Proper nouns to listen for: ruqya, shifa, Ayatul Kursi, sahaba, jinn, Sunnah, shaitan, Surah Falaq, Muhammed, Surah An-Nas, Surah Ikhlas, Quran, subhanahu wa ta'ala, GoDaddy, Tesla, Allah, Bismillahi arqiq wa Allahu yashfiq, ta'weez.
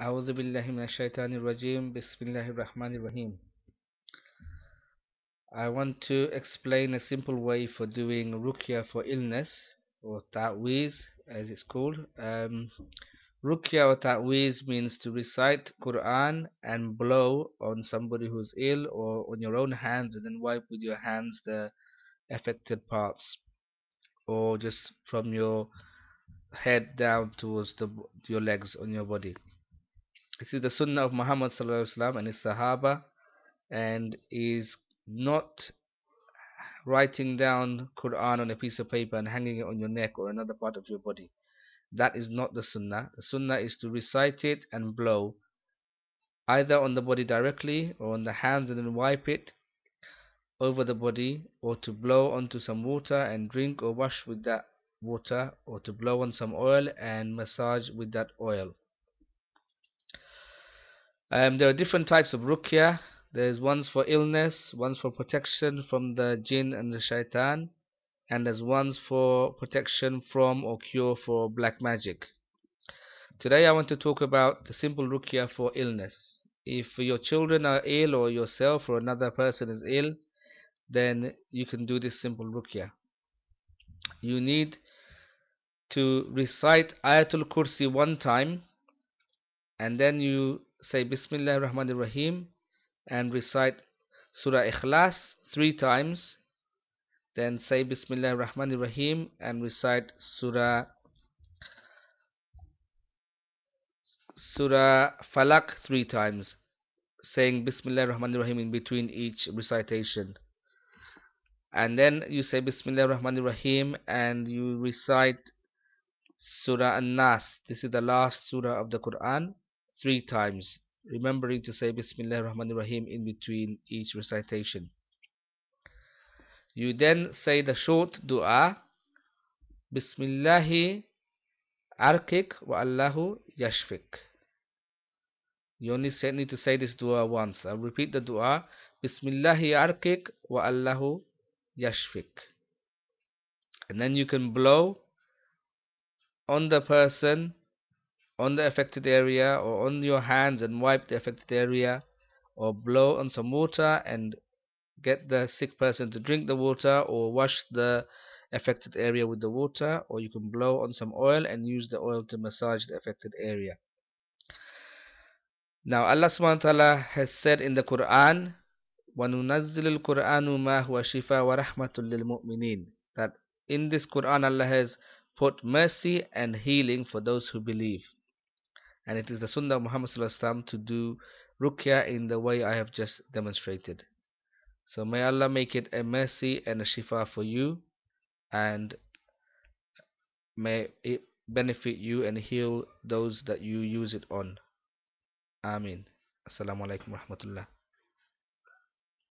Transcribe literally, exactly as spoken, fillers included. A'udhu billahi minash shaitanir rajim. Bismillahir rahmanir rahim. I want to explain a simple way for doing ruqya for illness, or ta'weez as it's called. Um, ruqya or ta'weez means to recite Quran and blow on somebody who's ill, or on your own hands, and then wipe with your hands the affected parts, or just from your head down towards the, your legs on your body. This is the sunnah of Muhammad sallallahu alaihi wasallam and his sahaba, and is not writing down Quran on a piece of paper and hanging it on your neck or another part of your body. That is not the sunnah. The sunnah is to recite it and blow either on the body directly, or on the hands and then wipe it over the body, or to blow onto some water and drink or wash with that water, or to blow on some oil and massage with that oil. Um, there are different types of ruqya. There's ones for illness, ones for protection from the jinn and the shaitan, and there's ones for protection from or cure for black magic. Today I want to talk about the simple ruqya for illness. If your children are ill, or yourself or another person is ill, then you can do this simple ruqya. You need to recite Ayatul Kursi one time, and then you say Bismillahi arqiq wa Allahu yashfiq, and recite Surah Ikhlas three times. Then say Bismillahi arqiq wa Allahu yashfiq and recite Surah Surah Falaq three times, saying Bismillahi arqiq wa Allahu yashfiq in between each recitation. And then you say Bismillahi arqiq wa Allahu yashfiq and you recite Surah An-Nas. This is the last surah of the Quran, three times, remembering to say Bismillahir Rahmanir Rahim in between each recitation. You then say the short dua, Bismillahi arqiq wa Allahu yashfiq. You only need to say this dua once. I'll repeat the dua, Bismillahi arqiq wa Allahu yashfiq. And then you can blow on the person, on the affected area, or on your hands and wipe the affected area, or blow on some water and get the sick person to drink the water, or wash the affected area with the water, or you can blow on some oil and use the oil to massage the affected area. Now Allah subhanahu wa ta'ala has said in the Quran, وَنُنَزِّلُ الْقُرْآنُ مَا هُوَ شِفَاءٌ وَرَحْمَةٌ لِلْمُؤْمِنِينَ, that in this Quran Allah has put mercy and healing for those who believe. And it is the sunnah of Muhammad sallallahu alaihi wasallam to do ruqya in the way I have just demonstrated. So may Allah make it a mercy and a shifa for you, and may it benefit you and heal those that you use it on. Ameen. Assalamu alaikum warahmatullah.